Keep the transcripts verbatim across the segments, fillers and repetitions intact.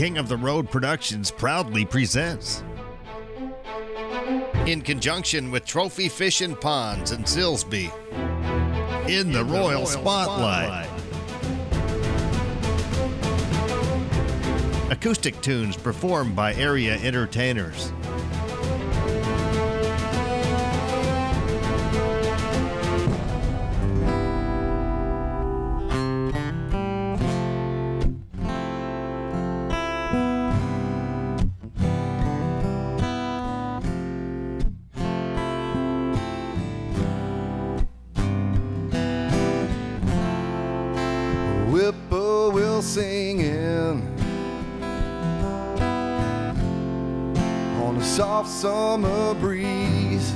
King of the Road Productions proudly presents. In conjunction with Trophy Fish and Ponds in Silsbee, in the Royal Spotlight. Acoustic tunes performed by area entertainers. Whippoorwill singing on a soft summer breeze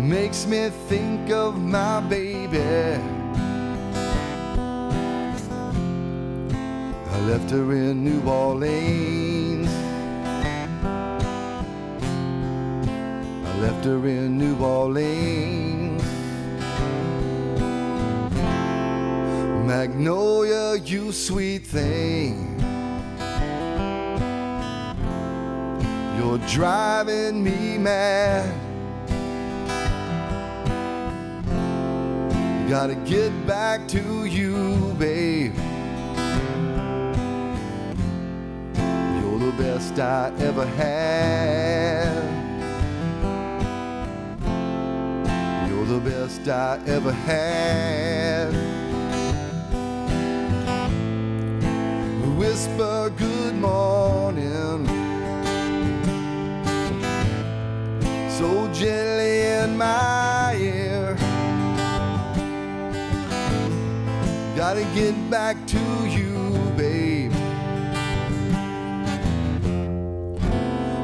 makes me think of my baby. I left her in New Orleans. I left her in New Orleans. Magnolia, you sweet thing, you're driving me mad. Gotta get back to you, babe. You're the best I ever had. You're the best I ever had. Whisper good morning so gently in my ear. Gotta get back to you, babe.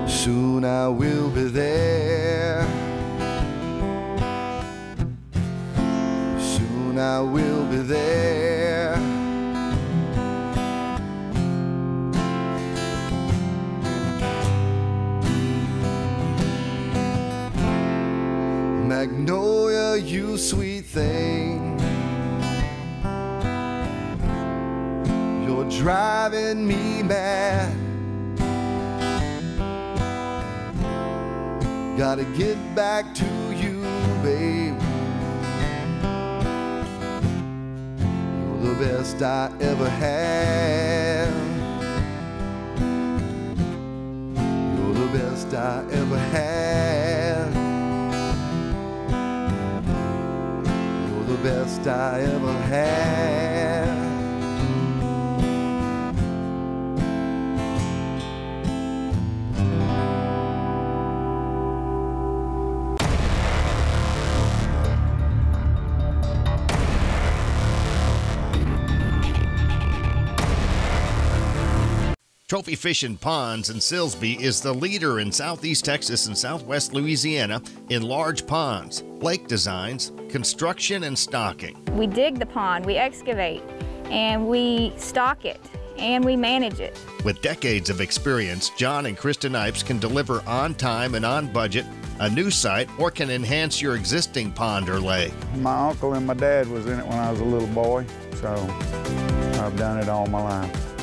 Soon I will be there. Soon I will be there. Magnolia, you sweet thing, you're driving me mad. Gotta get back to you, babe. You're the best I ever had. You're the best I ever had. The best I ever had. Trophy Fish and Ponds in Silsbee is the leader in Southeast Texas and Southwest Louisiana in large ponds, lake designs, construction, and stocking. We dig the pond, we excavate, and we stock it, and we manage it. With decades of experience, John and Kristen Ipes can deliver on time and on budget a new site or can enhance your existing pond or lake. My uncle and my dad was in it when I was a little boy, so I've done it all my life.